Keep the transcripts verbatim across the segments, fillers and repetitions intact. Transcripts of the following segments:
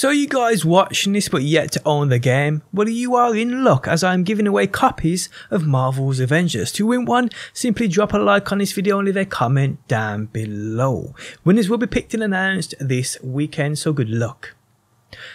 So you guys watching this but yet to own the game? Well, you are in luck, as I am giving away copies of Marvel's Avengers. To win one, simply drop a like on this video and leave a comment down below. Winners will be picked and announced this weekend, so good luck.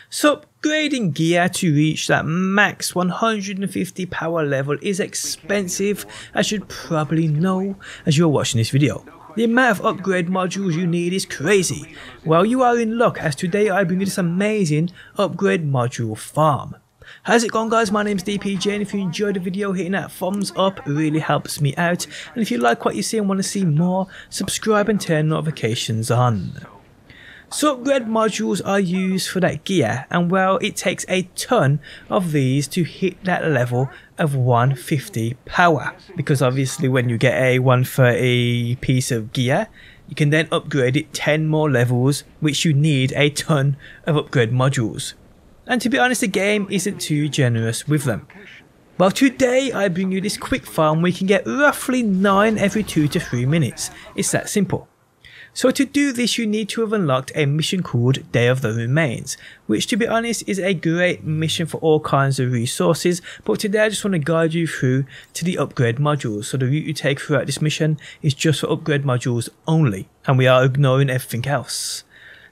So upgrading gear to reach that max one hundred fifty power level is expensive, as you'd probably know as you're watching this video. The amount of upgrade modules you need is crazy. Well, you are in luck, as today I bring you this amazing upgrade module farm. How's it going, guys? My name's D P J, and if you enjoyed the video, hitting that thumbs up really helps me out. And if you like what you see and want to see more, subscribe and turn notifications on. So upgrade modules are used for that gear, and well, it takes a ton of these to hit that level of one hundred fifty power, because obviously when you get a one hundred thirty piece of gear, you can then upgrade it ten more levels, which you need a ton of upgrade modules. And to be honest, the game isn't too generous with them. Well, today I bring you this quick farm where you can get roughly nine every two to three minutes. It's that simple. So to do this, you need to have unlocked a mission called Day of the Remains, which to be honest is a great mission for all kinds of resources, but today I just want to guide you through to the upgrade modules. So the route you take throughout this mission is just for upgrade modules only, and we are ignoring everything else.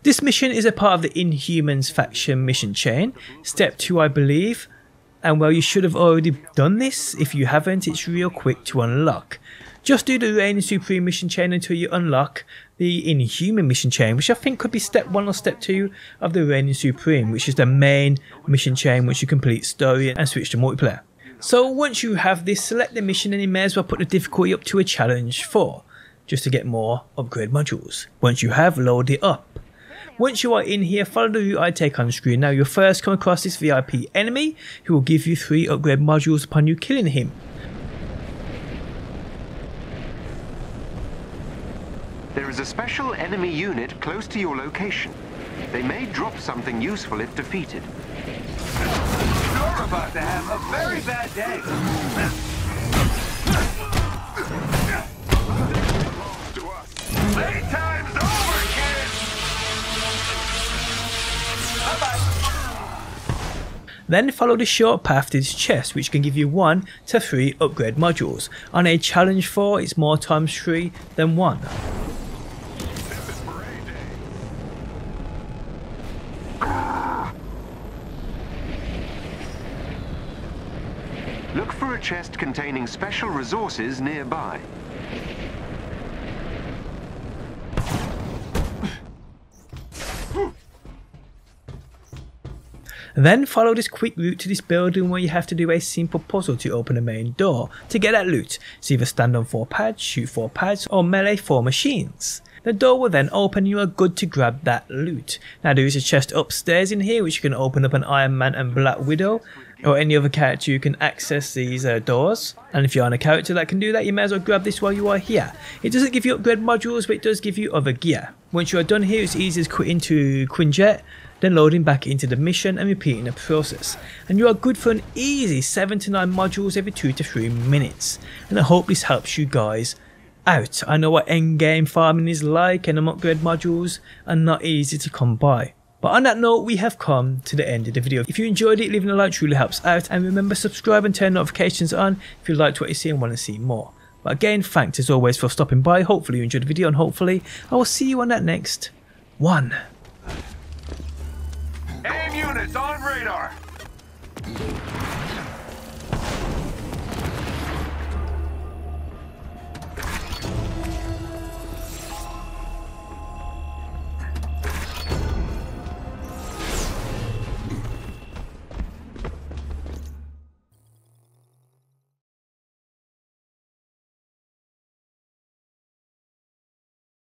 This mission is a part of the Inhumans faction mission chain, step two I believe, and well, you should have already done this. If you haven't, it's real quick to unlock. Just do the Reign Supreme mission chain until you unlock the Inhuman mission chain, which I think could be step one or step two of the Reign Supreme, which is the main mission chain which you complete story and switch to multiplayer. So once you have this, select the mission and you may as well put the difficulty up to a challenge four, just to get more upgrade modules. Once you have, load it up. Once you are in here, follow the route I take on screen. Now you'll first come across this V I P enemy who will give you three upgrade modules upon you killing him. There is a special enemy unit close to your location. They may drop something useful if defeated. You're about to have a very bad day. Playtime's over, kids! Bye-bye. Then follow the short path to this chest, which can give you one to three upgrade modules. On a challenge four, it's more times three than one. Look for a chest containing special resources nearby. Then follow this quick route to this building where you have to do a simple puzzle to open the main door to get that loot. So either stand on four pads, shoot four pads, or melee four machines. The door will then open and you are good to grab that loot. Now there is a chest upstairs in here which you can open up an Iron Man and Black Widow, or any other character you can access these uh, doors, and if you're on a character that can do that, you may as well grab this while you are here. It doesn't give you upgrade modules, but it does give you other gear. Once you are done here, it's easy as quitting to Quinjet, then loading back into the mission and repeating the process, and you are good for an easy seven to nine modules every two to three minutes. And I hope this helps you guys out. I know what endgame farming is like, and upgrade modules are not easy to come by. But on that note, we have come to the end of the video. If you enjoyed it, leaving a like truly helps out, and remember, subscribe and turn notifications on if you liked what you see and want to see more. But again, thanks as always for stopping by. Hopefully you enjoyed the video, and hopefully I will see you on that next one. Aim units on radar!